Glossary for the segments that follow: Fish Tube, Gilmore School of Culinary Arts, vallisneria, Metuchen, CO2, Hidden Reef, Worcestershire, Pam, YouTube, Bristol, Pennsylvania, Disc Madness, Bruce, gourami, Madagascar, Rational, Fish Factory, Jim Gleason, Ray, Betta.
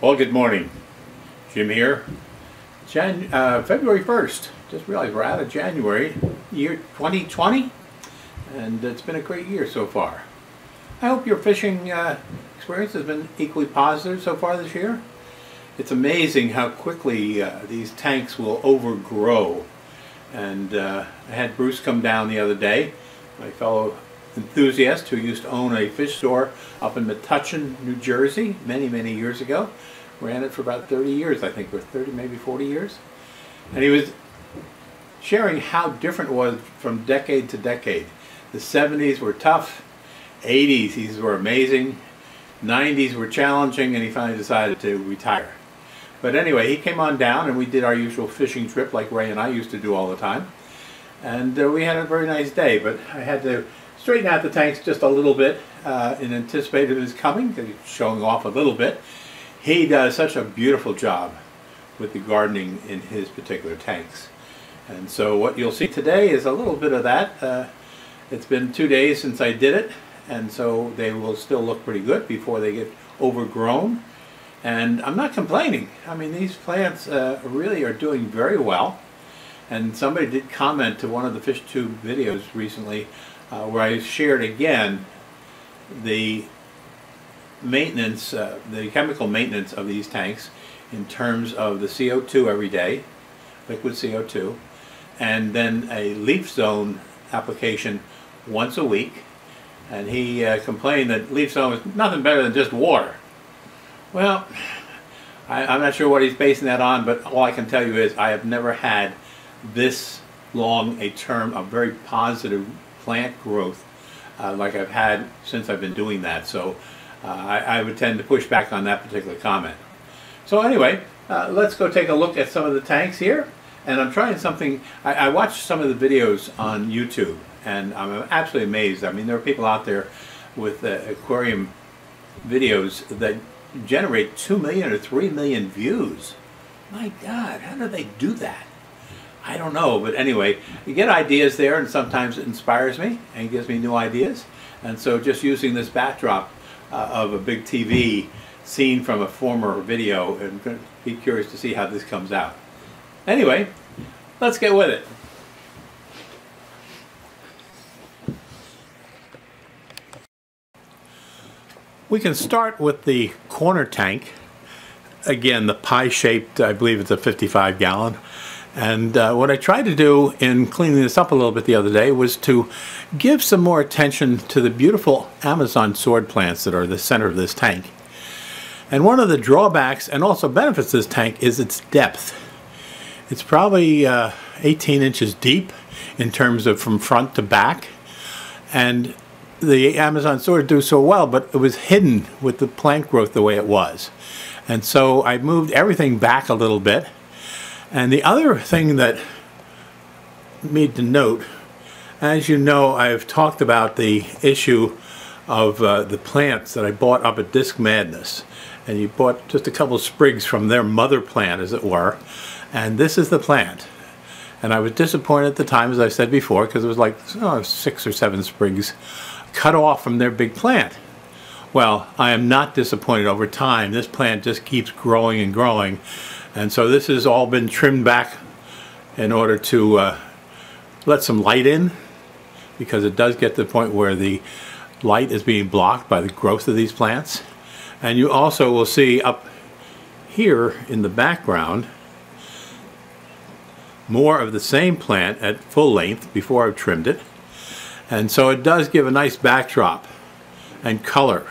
Well, good morning. Jim here. February 1st. Just realized we're out of January, year 2020, and it's been a great year so far. I hope your fishing experience has been equally positive so far this year. It's amazing how quickly these tanks will overgrow. And I had Bruce come down the other day, my fellow enthusiast who used to own a fish store up in Metuchen, New Jersey, many, many years ago. Ran it for about 30 years, I think, or 30, maybe 40 years. And he was sharing how different it was from decade to decade. The 70s were tough, 80s these were amazing, 90s were challenging, and he finally decided to retire. But anyway, he came on down and we did our usual fishing trip like Ray and I used to do all the time. And we had a very nice day, but I had to straighten out the tanks just a little bit in anticipation of his coming, because he's showing off a little bit. He does such a beautiful job with the gardening in his particular tanks. And so what you'll see today is a little bit of that. It's been 2 days since I did it, and so they will still look pretty good before they get overgrown. And I'm not complaining. I mean, these plants really are doing very well. And somebody did comment to one of the Fish Tube videos recently where I shared again the maintenance, the chemical maintenance of these tanks in terms of the CO2 every day, liquid CO2, and then a leaf zone application once a week. And he complained that leaf zone was nothing better than just water. Well, I'm not sure what he's basing that on, but all I can tell you is I have never had this long a term of very positive plant growth like I've had since I've been doing that. So I would tend to push back on that particular comment. So anyway, let's go take a look at some of the tanks here. And I'm trying something. I watched some of the videos on YouTube, and I'm absolutely amazed. I mean, there are people out there with aquarium videos that generate 2 million or 3 million views. My God, how do they do that? I don't know, but anyway, you get ideas there, and sometimes it inspires me and gives me new ideas. And so just using this backdrop of a big TV seen from a former video, and I'm going to be curious to see how this comes out. Anyway, let's get with it. We can start with the corner tank. Again, the pie-shaped, I believe it's a 55-gallon. And what I tried to do in cleaning this up a little bit the other day was to give some more attention to the beautiful Amazon sword plants that are the center of this tank. And one of the drawbacks and also benefits of this tank is its depth. It's probably 18 inches deep in terms of from front to back. And the Amazon sword do so well, but it was hidden with the plant growth the way it was. And so I moved everything back a little bit. And the other thing that I need to note, as you know, I've talked about the issue of the plants that I bought up at Disc Madness. And you bought just a couple sprigs from their mother plant, as it were. And this is the plant. And I was disappointed at the time, as I said before, because it was like 6 or 7 sprigs cut off from their big plant. Well, I am not disappointed over time. This plant just keeps growing and growing. And so this has all been trimmed back in order to let some light in, because it does get to the point where the light is being blocked by the growth of these plants. And you also will see up here in the background more of the same plant at full length before I've trimmed it. And so it does give a nice backdrop and color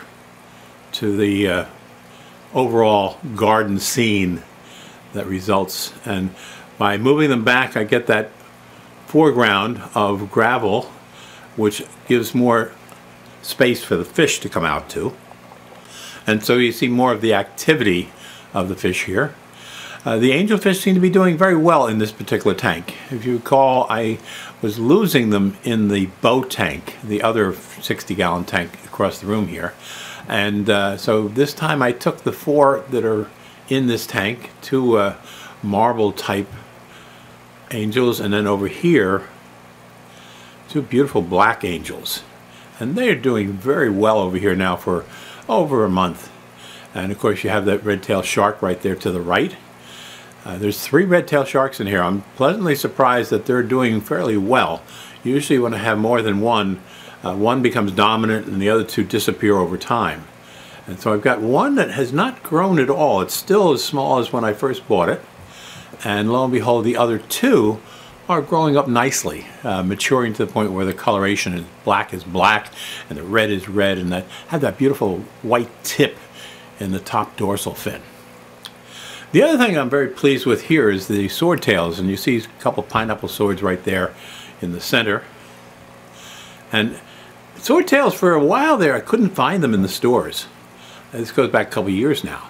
to the overall garden scene that results. And by moving them back, I get that foreground of gravel, which gives more space for the fish to come out to. And so you see more of the activity of the fish here. The angelfish seem to be doing very well in this particular tank. If you recall, I was losing them in the bow tank, the other 60-gallon tank across the room here. And so this time I took the 4 that are in this tank, 2 marble type angels, and then over here 2 beautiful black angels, and they're doing very well over here now for over a month. And of course you have that red-tailed shark right there to the right. There's 3 red-tailed sharks in here. I'm pleasantly surprised that they're doing fairly well. Usually when I have more than one becomes dominant and the other 2 disappear over time. And so I've got one that has not grown at all. It's still as small as when I first bought it. And lo and behold, the other 2 are growing up nicely, maturing to the point where the coloration is black and the red is red, and that have that beautiful white tip in the top dorsal fin. The other thing I'm very pleased with here is the sword tails, and you see a couple pineapple swords right there in the center. And sword tails, for a while there, I couldn't find them in the stores. This goes back a couple years now.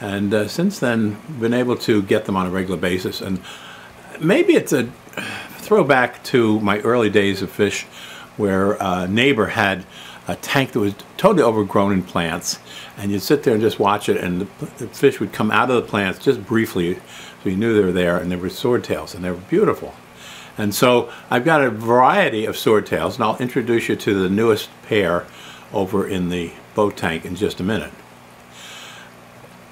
And since then, been able to get them on a regular basis. And maybe it's a throwback to my early days of fish, where a neighbor had a tank that was totally overgrown in plants. And you'd sit there and just watch it, and the fish would come out of the plants just briefly, so you knew they were there, and they were sword tails, and they were beautiful. And so I've got a variety of sword tails, and I'll introduce you to the newest pair over in the boat tank in just a minute.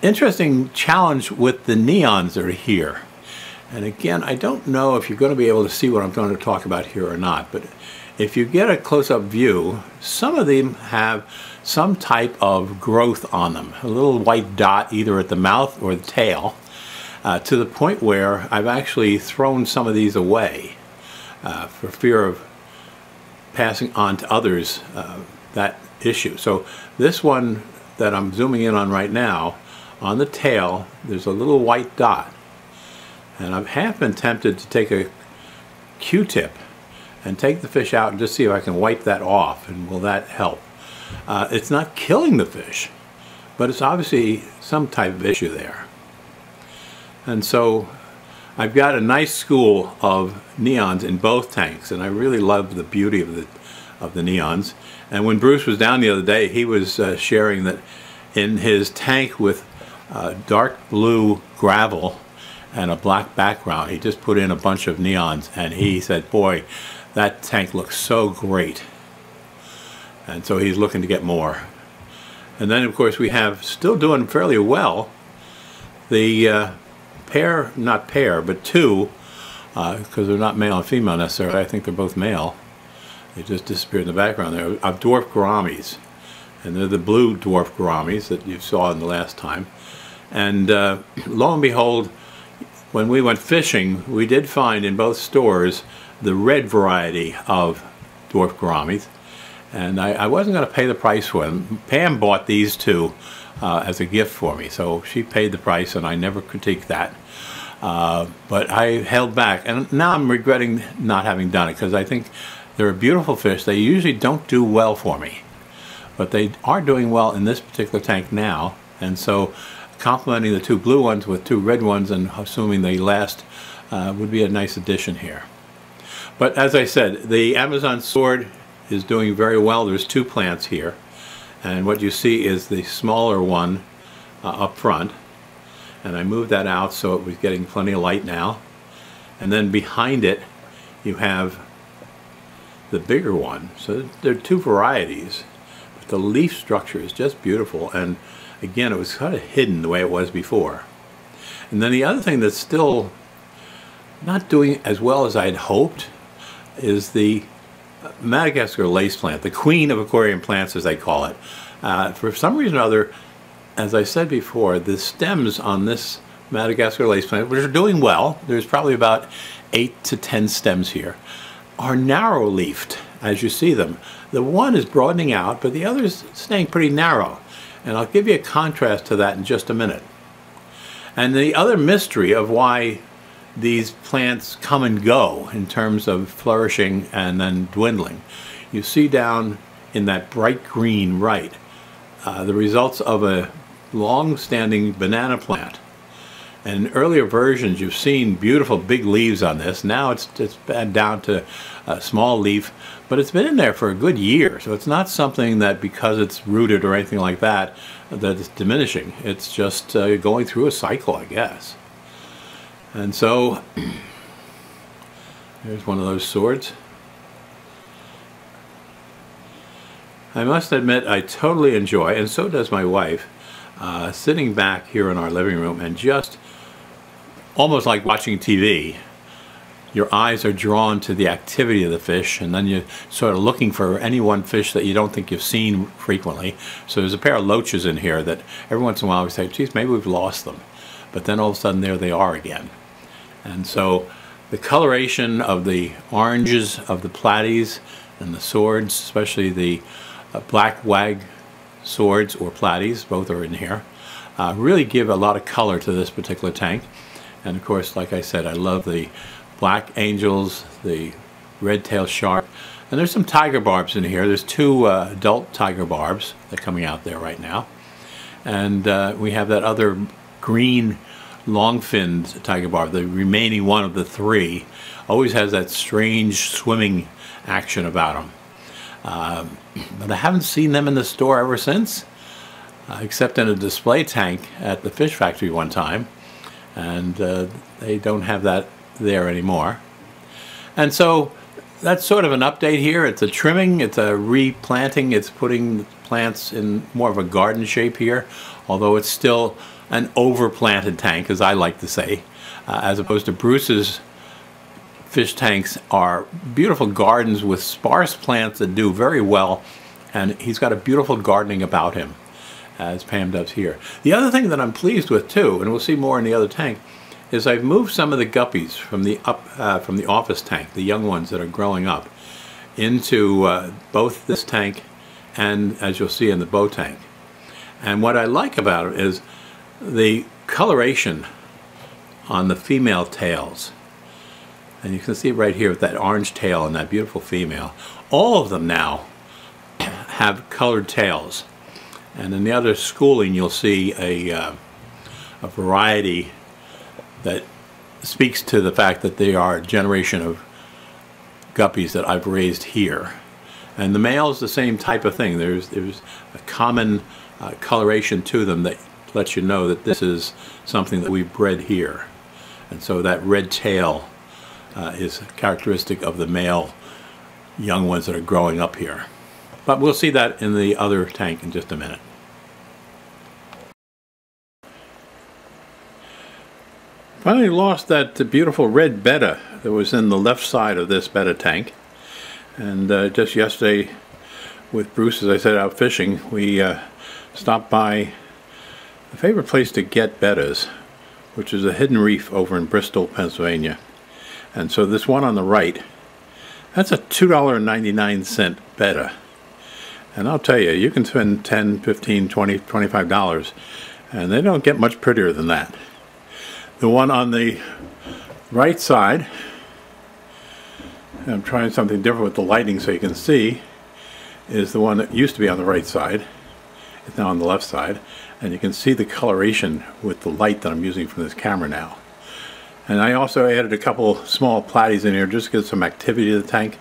Interesting challenge with the neons that are here. And again, I don't know if you're going to be able to see what I'm going to talk about here or not, but if you get a close-up view, some of them have some type of growth on them, a little white dot either at the mouth or the tail. To the point where I've actually thrown some of these away for fear of passing on to others that issue. So this one that I'm zooming in on right now, on the tail, there's a little white dot. And I've half been tempted to take a Q-tip and take the fish out and just see if I can wipe that off, and will that help? It's not killing the fish, but it's obviously some type of issue there. And so I've got a nice school of neons in both tanks, and I really love the beauty of the neons. And when Bruce was down the other day, he was sharing that in his tank with dark blue gravel and a black background, he just put in a bunch of neons, and he said, boy, that tank looks so great. And so he's looking to get more. And then of course we have, still doing fairly well, the two, because they're not male and female necessarily. I think they're both male. They just disappeared in the background there, of dwarf gouramis. And they're the blue dwarf gouramis that you saw in the last time. And lo and behold, when we went fishing, we did find in both stores the red variety of dwarf gouramis. And I wasn't going to pay the price for them. Pam bought these 2 as a gift for me, so she paid the price, and I never critiqued that. But I held back, and now I'm regretting not having done it, because I think they're a beautiful fish. They usually don't do well for me, but they are doing well in this particular tank now. And so complementing the 2 blue ones with 2 red ones, and assuming they last, would be a nice addition here. But as I said, the Amazon sword is doing very well. There's 2 plants here. And what you see is the smaller one up front, and I moved that out so it was getting plenty of light now. And then behind it you have the bigger one. So there are 2 varieties, but the leaf structure is just beautiful, and again, it was kind of hidden the way it was before. And then the other thing that's still not doing as well as I had hoped is the Madagascar lace plant, the queen of aquarium plants, as they call it. For some reason or other, as I said before, the stems on this Madagascar lace plant, which are doing well, there's probably about 8 to 10 stems here, are narrow-leafed as you see them. The one is broadening out, but the other is staying pretty narrow. And I'll give you a contrast to that in just a minute. And the other mystery of why these plants come and go in terms of flourishing and then dwindling. You see down in that bright green right the results of a long-standing banana plant. And in earlier versions you've seen beautiful big leaves on this. Now it's down to a small leaf, but it's been in there for a good year, so it's not something that because it's rooted or anything like that that it's diminishing. It's just going through a cycle, I guess. And so, there's one of those swords. I must admit, I totally enjoy, and so does my wife, sitting back here in our living room and just almost like watching TV. Your eyes are drawn to the activity of the fish, and then you're sort of looking for any one fish that you don't think you've seen frequently. So there's a pair of loaches in here that every once in a while we say, geez, maybe we've lost them. But then all of a sudden there they are again. And so the coloration of the oranges of the platies and the swords, especially the black wag swords or platies, both are in here, really give a lot of color to this particular tank. And of course, like I said, I love the black angels, the red-tailed shark, and there's some tiger barbs in here. There's two adult tiger barbs that are coming out there right now. And we have that other green long-finned tiger barb, the remaining one of the three, always has that strange swimming action about them. But I haven't seen them in the store ever since, except in a display tank at the Fish Factory one time, and they don't have that there anymore. And so that's sort of an update here. It's a trimming, it's a replanting, it's putting plants in more of a garden shape here, although it's still an overplanted tank, as I like to say, as opposed to Bruce's fish tanks are beautiful gardens with sparse plants that do very well, and he's got a beautiful gardening about him, as Pam does here. The other thing that I'm pleased with too, and we'll see more in the other tank, is I've moved some of the guppies from the office tank, the young ones that are growing up, into both this tank and, as you'll see, in the bow tank. And what I like about it is the coloration on the female tails. And you can see right here with that orange tail and that beautiful female. All of them now have colored tails. And in the other schooling, you'll see a variety that speaks to the fact that they are a generation of guppies that I've raised here. And the male is the same type of thing. There's a common coloration to them that lets you know that this is something that we've bred here. And so that red tail is characteristic of the male young ones that are growing up here. But we'll see that in the other tank in just a minute. Finally lost that beautiful red Betta that was in the left side of this Betta tank, and just yesterday with Bruce, as I said, out fishing, we stopped by a favorite place to get Bettas, which is a Hidden Reef over in Bristol, Pennsylvania. And so this one on the right, that's a $2.99 Betta, and I'll tell you, you can spend $10, $15, $20, $25 and they don't get much prettier than that. The one on the right side, and I'm trying something different with the lighting so you can see, is the one that used to be on the right side. It's now on the left side, and you can see the coloration with the light that I'm using from this camera now. And I also added a couple small platies in here just to get some activity to the tank.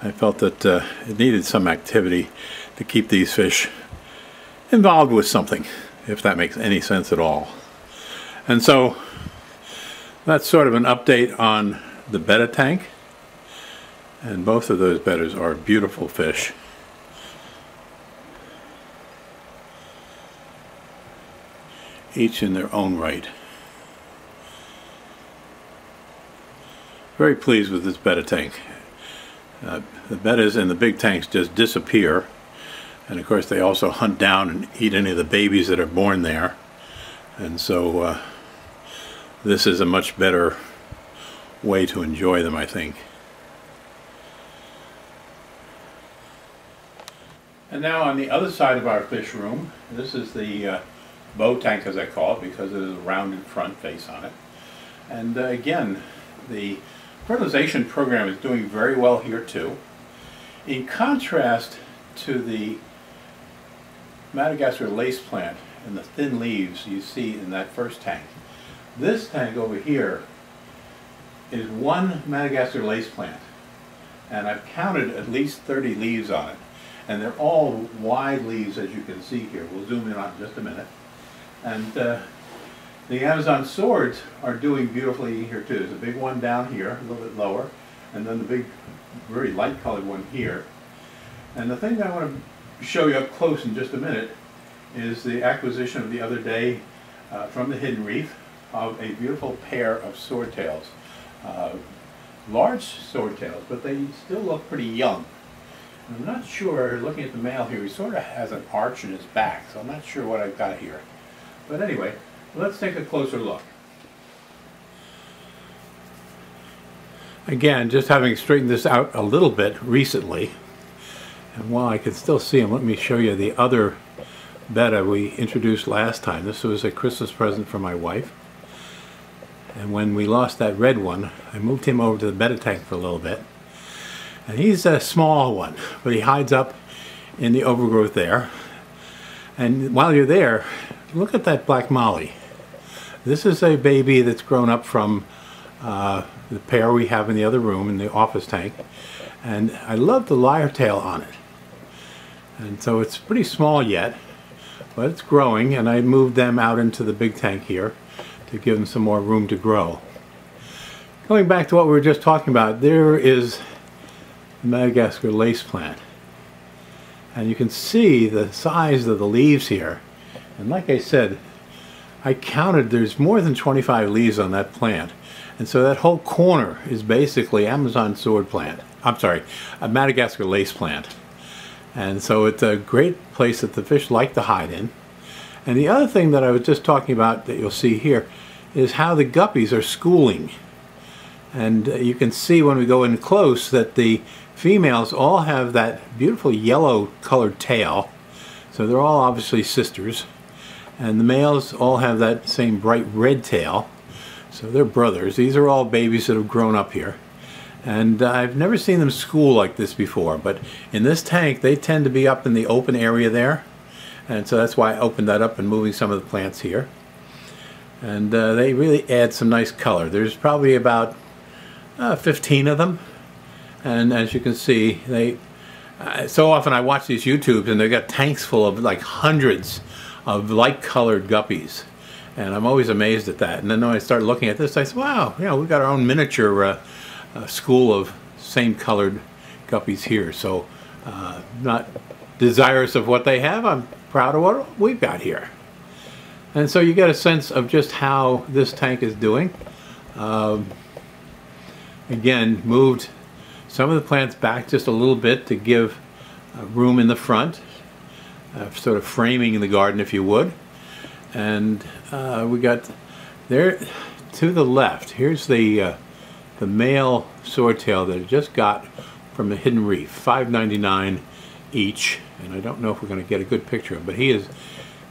I felt that it needed some activity to keep these fish involved with something, if that makes any sense at all. And so that's sort of an update on the Betta tank, and both of those Bettas are beautiful fish. Each in their own right. Very pleased with this Betta tank. The Bettas in the big tanks just disappear, and of course they also hunt down and eat any of the babies that are born there, and so this is a much better way to enjoy them, I think. And now on the other side of our fish room, this is the bow tank, as I call it, because it is a rounded front face on it. And again, the fertilization program is doing very well here too. In contrast to the Madagascar lace plant and the thin leaves you see in that first tank, this tank over here is one Madagascar lace plant, and I've counted at least 30 leaves on it, and they're all wide leaves, as you can see here. We'll zoom in on it in just a minute. And the Amazon swords are doing beautifully here too. There's a big one down here, a little bit lower, and then the big, very light colored one here. And the thing that I want to show you up close in just a minute is the acquisition of the other day from the Hidden Reef of a beautiful pair of swordtails. Large swordtails, but they still look pretty young. And I'm not sure, looking at the male here, he sort of has an arch in his back, so I'm not sure what I've got here. But anyway, let's take a closer look. Again, just having straightened this out a little bit recently, and while I can still see them, let me show you the other Betta we introduced last time. This was a Christmas present for my wife. And when we lost that red one, I moved him over to the Betta tank for a little bit. And he's a small one, but he hides up in the overgrowth there. And while you're there, look at that black molly. This is a baby that's grown up from the pair we have in the other room in the office tank. And I love the lyre tail on it. And so it's pretty small yet, but it's growing, and I moved them out into the big tank here to give them some more room to grow. Going back to what we were just talking about, there is the Madagascar lace plant. And you can see the size of the leaves here. And like I said, I counted, there's more than 25 leaves on that plant. And so that whole corner is basically Amazon sword plant. I'm sorry, a Madagascar lace plant. And so it's a great place that the fish like to hide in. And the other thing that I was just talking about that you'll see here is how the guppies are schooling. And you can see when we go in close that the females all have that beautiful yellow colored tail. So they're all obviously sisters. And the males all have that same bright red tail. So they're brothers. These are all babies that have grown up here. And I've never seen them school like this before, but in this tank they tend to be up in the open area there, and so that's why I opened that up and moving some of the plants here. And they really add some nice color. There's probably about 15 of them, and as you can see, they so often I watch these YouTubes and they've got tanks full of like hundreds of light-colored guppies, and I'm always amazed at that. And then when I start looking at this, I say, wow, you know, we've got our own miniature school of same colored guppies here. So not desirous of what they have, I'm proud of what we've got here. And so you get a sense of just how this tank is doing. Again, moved some of the plants back just a little bit to give room in the front, sort of framing the garden if you would. And we got there to the left, here's the male swordtail that I just got from the Hidden Reef, $5.99 each, and I don't know if we're going to get a good picture of him, but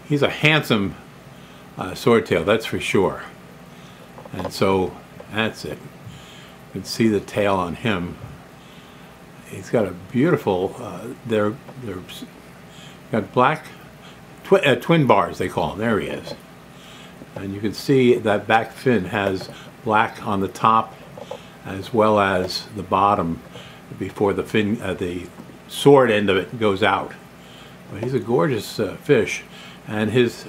he's a handsome swordtail, that's for sure. And so that's it. You can see the tail on him. He's got a beautiful, they're got black twin bars they call them. There he is, and you can see that back fin has black on the top, as well as the bottom before the fin, the sword end of it goes out. But he's a gorgeous fish, and his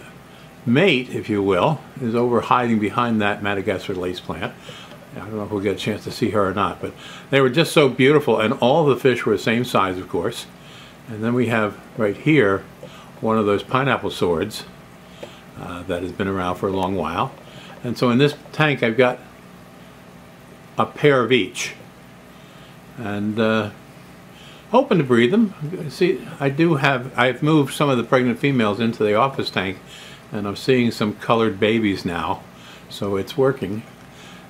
mate, if you will, is over hiding behind that Madagascar lace plant. I don't know if we'll get a chance to see her or not, but they were just so beautiful, and all the fish were the same size, of course. And then we have right here one of those pineapple swords that has been around for a long while. And so in this tank I've got a pair of each, and hoping to breed them. See, I've moved some of the pregnant females into the office tank, and I'm seeing some colored babies now, so it's working.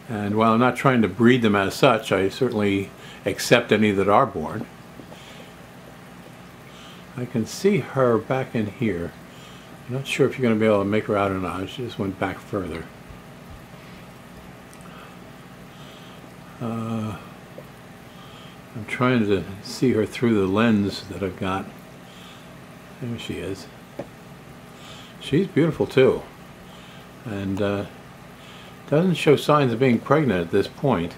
And while I'm not trying to breed them as such, I certainly accept any that are born. I can see her back in here. I'm not sure if you're going to be able to make her out or not. She just went back further. I'm trying to see her through the lens that I've got. There she is. She's beautiful too, and doesn't show signs of being pregnant at this point,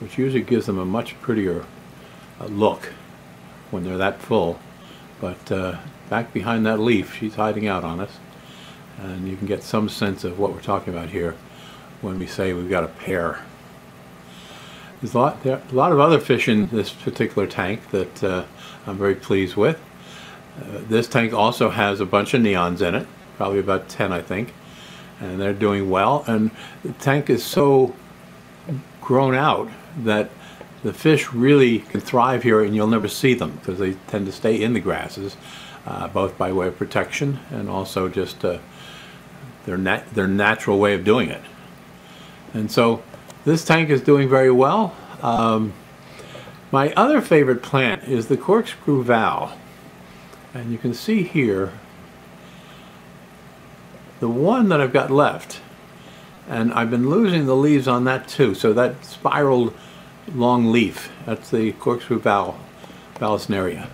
which usually gives them a much prettier look when they're that full. But back behind that leaf, she's hiding out on us, and you can get some sense of what we're talking about here when we say we've got a pair. There's there are a lot of other fish in this particular tank that I'm very pleased with. This tank also has a bunch of neons in it, probably about 10 I think, and they're doing well. And the tank is so grown out that the fish really can thrive here, and you'll never see them because they tend to stay in the grasses, both by way of protection and also just their natural way of doing it. And so this tank is doing very well. My other favorite plant is the corkscrew valve. And you can see here the one that I've got left, and I've been losing the leaves on that too. So that spiraled long leaf, that's the corkscrew vallisneria,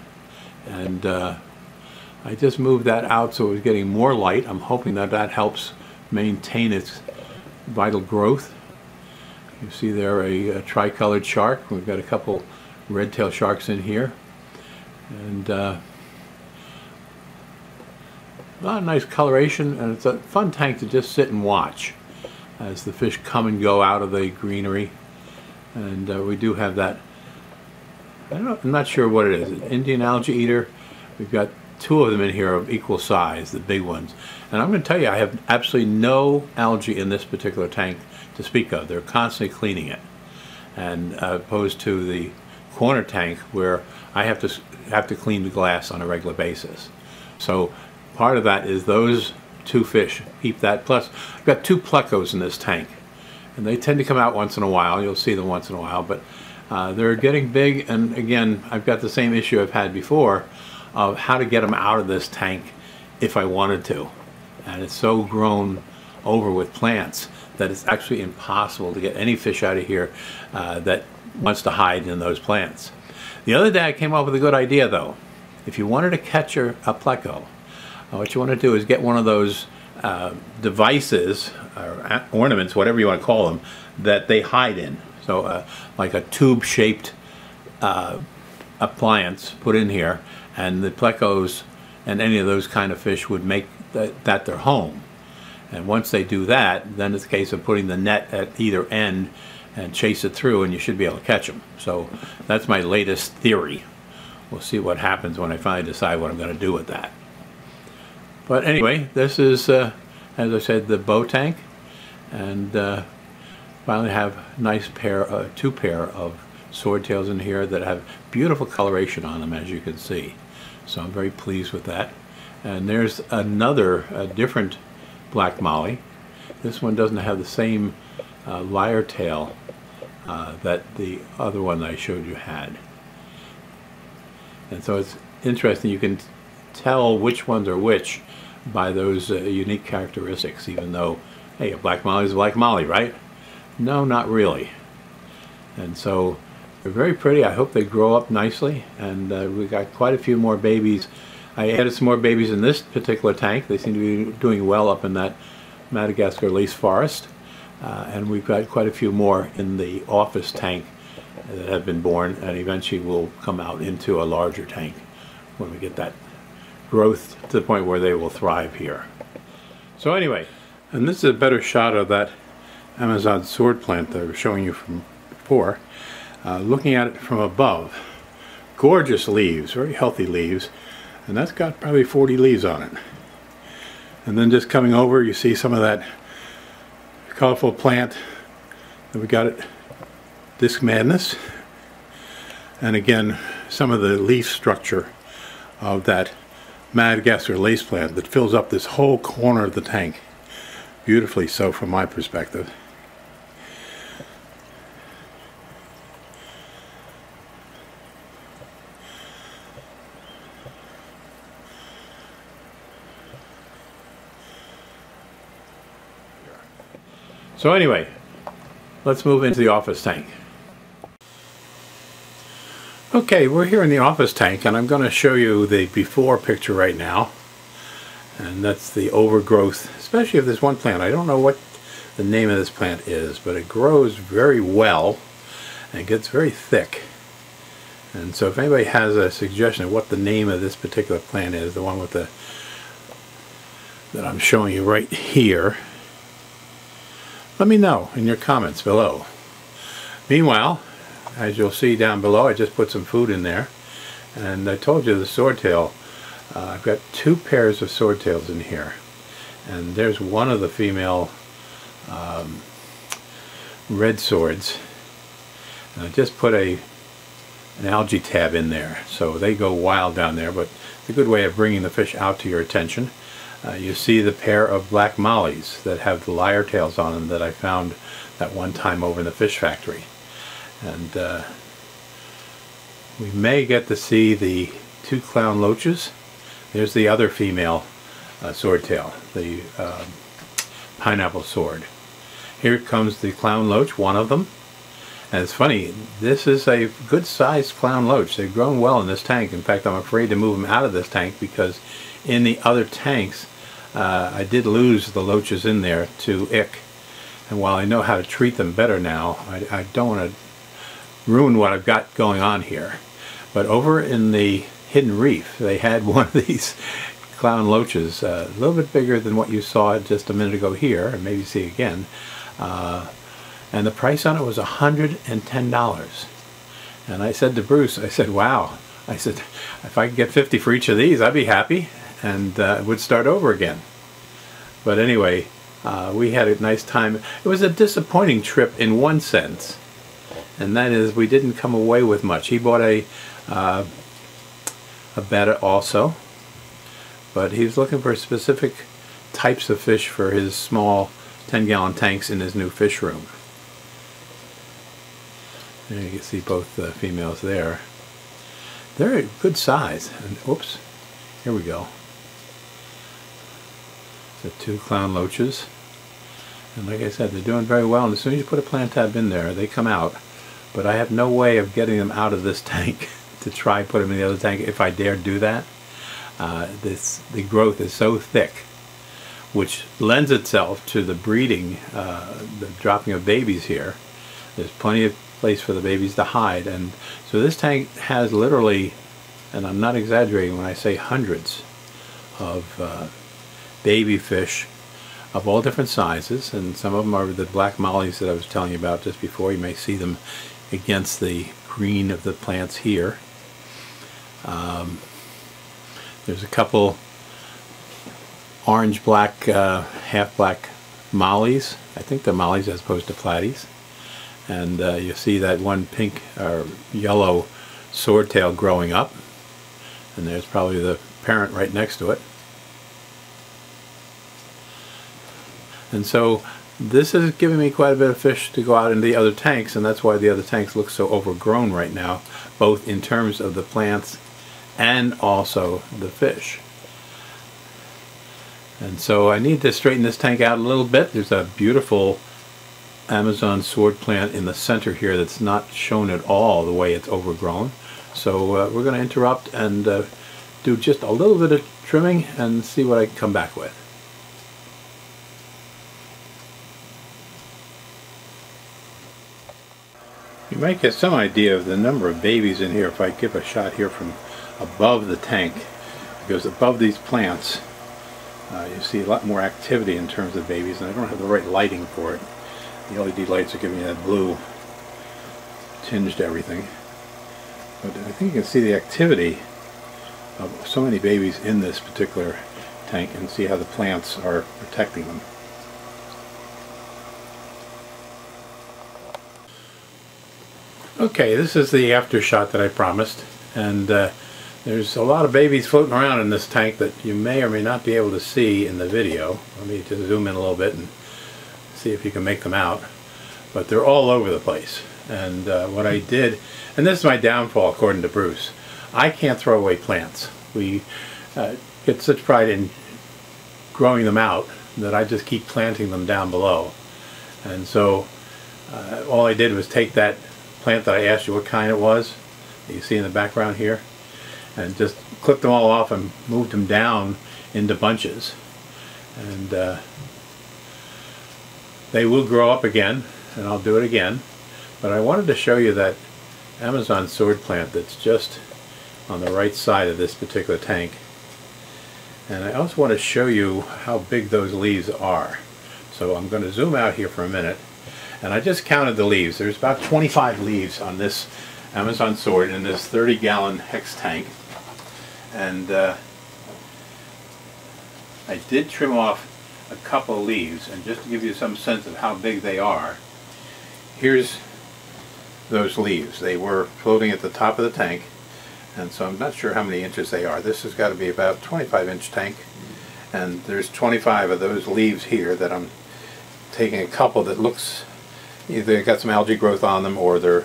and I just moved that out so it was getting more light. I'm hoping that that helps maintain its vital growth. You see there a tricolored shark. We've got a couple red-tailed sharks in here, and a lot of nice coloration, and it's a fun tank to just sit and watch as the fish come and go out of the greenery. And we do have that, I'm not sure what it is, an Indian algae eater. We've got two of them in here of equal size, the big ones. And I'm going to tell you, I have absolutely no algae in this particular tank to speak of. They're constantly cleaning it, and opposed to the corner tank where I have to clean the glass on a regular basis. So part of that is those two fish keep that. Plus, I've got two plecos in this tank, and they tend to come out once in a while. You'll see them once in a while, but they're getting big. And again, I've got the same issue I've had before of how to get them out of this tank if I wanted to. And it's so grown over with plants that it's actually impossible to get any fish out of here that wants to hide in those plants. The other day I came up with a good idea though. If you wanted to catch a pleco, what you want to do is get one of those devices or ornaments, whatever you want to call them, that they hide in. So like a tube shaped appliance put in here, and the plecos and any of those kind of fish would make that their home. And once they do that, then it's a case of putting the net at either end and chase it through, and you should be able to catch them. So that's my latest theory. We'll see what happens when I finally decide what I'm going to do with that. But anyway, this is, as I said, the bow tank, and finally have a nice pair, two pair of swordtails in here that have beautiful coloration on them, as you can see. So I'm very pleased with that. And there's another, different black molly. This one doesn't have the same lyre tail that the other one that I showed you had. And so it's interesting, you can tell which ones are which by those unique characteristics, even though, hey, a black molly is a black molly, right? No, not really. And so they're very pretty. I hope they grow up nicely, and we got quite a few more babies. I added some more babies in this particular tank. They seem to be doing well up in that Madagascar lace forest, and we've got quite a few more in the office tank that have been born, and eventually will come out into a larger tank when we get that growth to the point where they will thrive here. So anyway, and this is a better shot of that Amazon sword plant that I was showing you from before. Looking at it from above, gorgeous leaves, very healthy leaves, and that's got probably 40 leaves on it. And then just coming over, you see some of that colorful plant that we got at Disc Madness, and again some of the leaf structure of that Madagascar lace plant that fills up this whole corner of the tank beautifully, so from my perspective. So anyway, let's move into the office tank. Okay, we're here in the office tank, and I'm going to show you the before picture right now, and that's the overgrowth, especially of this one plant. I don't know what the name of this plant is, but it grows very well and gets very thick. And so if anybody has a suggestion of what the name of this particular plant is, the one with the that I'm showing you right here, let me know in your comments below. Meanwhile, as you'll see down below, I just put some food in there, and I told you the swordtail I've got two pairs of swordtails in here, and there's one of the female red swords, and I just put an algae tab in there, so they go wild down there, but it's a good way of bringing the fish out to your attention. You see the pair of black mollies that have the lyre tails on them that I found that one time over in the Fish Factory, and we may get to see the two clown loaches. There's the other female swordtail, the pineapple sword. Here comes the clown loach, one of them. And it's funny, this is a good-sized clown loach. They've grown well in this tank. In fact, I'm afraid to move them out of this tank because in the other tanks, I did lose the loaches in there to ick. And while I know how to treat them better now, I don't want to ruin what I've got going on here. But over in the Hidden Reef, they had one of these clown loaches, a little bit bigger than what you saw just a minute ago here, and maybe see again. And the price on it was $110. And I said to Bruce, I said, wow. I said, if I could get 50 for each of these, I'd be happy, and would start over again. But anyway, we had a nice time. It was a disappointing trip in one sense, and that is we didn't come away with much. He bought a Betta also, but he was looking for specific types of fish for his small 10-gallon tanks in his new fish room. There you can see both the females there. They're a good size. And, oops, here we go. The two clown loaches. And like I said, they're doing very well. And as soon as you put a plant tab in there, they come out. But I have no way of getting them out of this tank to try and put them in the other tank if I dare do that. The growth is so thick, which lends itself to the breeding, the dropping of babies here. There's plenty of place for the babies to hide, and so this tank has literally, and I'm not exaggerating when I say hundreds of baby fish of all different sizes, and some of them are the black mollies that I was telling you about just before. You may see them against the green of the plants here. There's a couple orange-black, half-black mollies. I think they're mollies as opposed to platies. And you see that one pink or yellow swordtail growing up, and there's probably the parent right next to it. And so this is giving me quite a bit of fish to go out into the other tanks, and that's why the other tanks look so overgrown right now, both in terms of the plants and also the fish. And so I need to straighten this tank out a little bit. There's a beautiful Amazon sword plant in the center here that's not shown at all the way it's overgrown. So we're going to interrupt and do just a little bit of trimming and see what I can come back with. You might get some idea of the number of babies in here if I give a shot here from above the tank, because above these plants you see a lot more activity in terms of babies, and I don't have the right lighting for it. The LED lights are giving you that blue tinged everything. But I think you can see the activity of so many babies in this particular tank and see how the plants are protecting them. Okay, this is the after shot that I promised, and there's a lot of babies floating around in this tank that you may or may not be able to see in the video. Let me just zoom in a little bit and see if you can make them out, but they're all over the place. And what I did, and this is my downfall according to Bruce, I can't throw away plants. We get such pride in growing them out that I just keep planting them down below. And so all I did was take that plant that I asked you what kind it was, that you see in the background here, and just clipped them all off and moved them down into bunches. And they will grow up again, and I'll do it again. But I wanted to show you that Amazon sword plant that's just on the right side of this particular tank. And I also want to show you how big those leaves are. So I'm going to zoom out here for a minute. And I just counted the leaves. There's about 25 leaves on this Amazon sword in this 30-gallon hex tank. And I did trim off a couple leaves, and just to give you some sense of how big they are, here's those leaves. They were floating at the top of the tank, and so I'm not sure how many inches they are. This has got to be about 25-inch tank, and there's 25 of those leaves here that I'm taking a couple that looks either got some algae growth on them or they're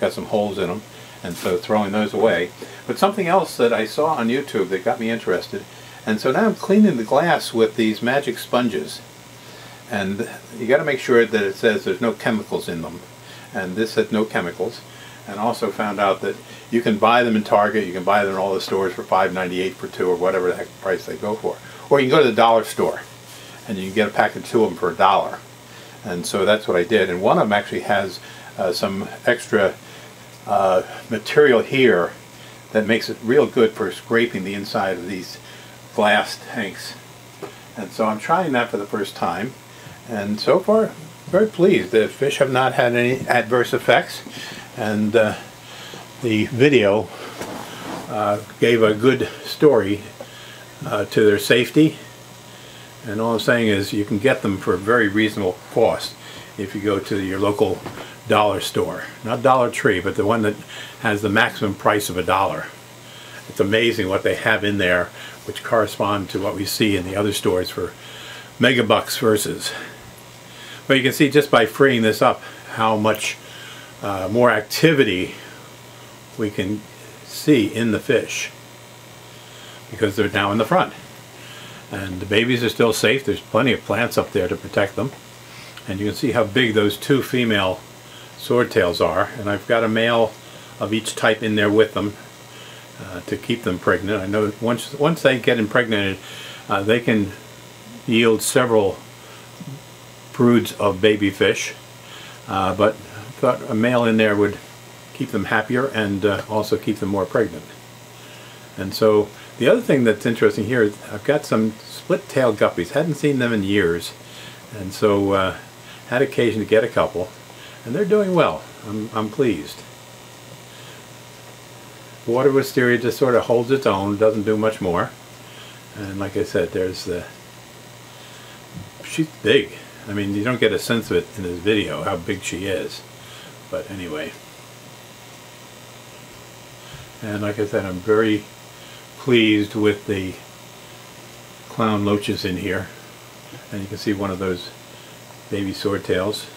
got some holes in them, and so throwing those away. But something else that I saw on YouTube that got me interested, and so now I'm cleaning the glass with these magic sponges, and you got to make sure that it says there's no chemicals in them, and this had no chemicals. And also found out that you can buy them in Target, you can buy them in all the stores for $5.98 for two, or whatever the heck price they go for, or you can go to the dollar store and you can get a pack of two of them for $1. And so that's what I did, and one of them actually has some extra material here that makes it real good for scraping the inside of these glass tanks. And so I'm trying that for the first time, and so far very pleased. The fish have not had any adverse effects, and the video gave a good story to their safety, and all I'm saying is you can get them for a very reasonable cost if you go to your local dollar store. Not Dollar Tree, but the one that has the maximum price of $1. It's amazing what they have in there, which correspond to what we see in the other stores for megabucks versus. But you can see just by freeing this up how much more activity we can see in the fish, because they're now in the front. And the babies are still safe. There's plenty of plants up there to protect them. And you can see how big those two female swordtails are, and I've got a male of each type in there with them to keep them pregnant. I know once they get impregnated, they can yield several broods of baby fish, but I thought a male in there would keep them happier and also keep them more pregnant. And so the other thing that's interesting here is I've got some split-tailed guppies. Hadn't seen them in years, and so had occasion to get a couple. And they're doing well. I'm pleased. Water wisteria just sort of holds its own, doesn't do much more. And like I said, there's the... She's big. I mean, you don't get a sense of it in this video, how big she is. But anyway. And like I said, I'm very pleased with the clown loaches in here. And you can see one of those baby swordtails.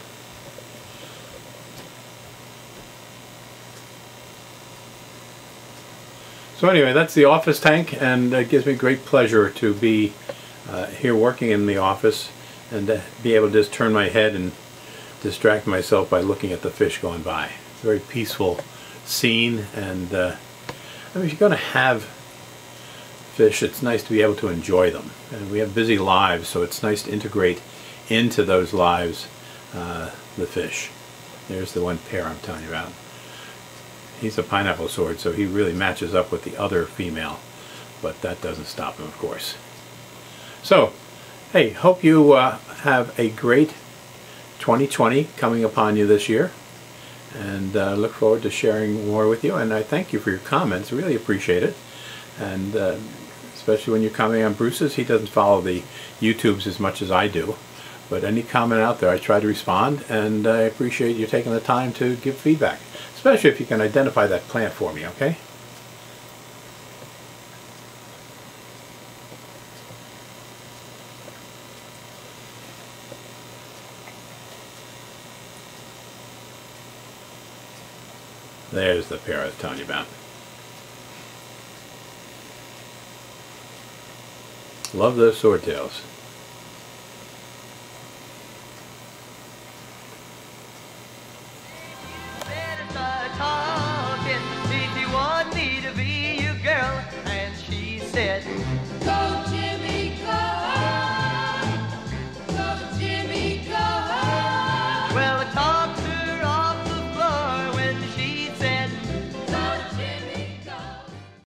So anyway, that's the office tank, and it gives me great pleasure to be here working in the office and be able to just turn my head and distract myself by looking at the fish going by. It's a very peaceful scene, and I mean, if you're going to have fish, it's nice to be able to enjoy them. And we have busy lives, so it's nice to integrate into those lives the fish. There's the one pair I'm telling you about. He's a pineapple sword, so he really matches up with the other female, but that doesn't stop him, of course. So, hey, hope you have a great 2020 coming upon you this year, and look forward to sharing more with you. And I thank you for your comments, really appreciate it, and especially when you're commenting on Bruce's. He doesn't follow the YouTubes as much as I do, but any comment out there, I try to respond, and I appreciate you taking the time to give feedback. Especially if you can identify that plant for me, okay? There's the pair I was telling you about. Love those swordtails. Talking if you want me to be your girl, and she said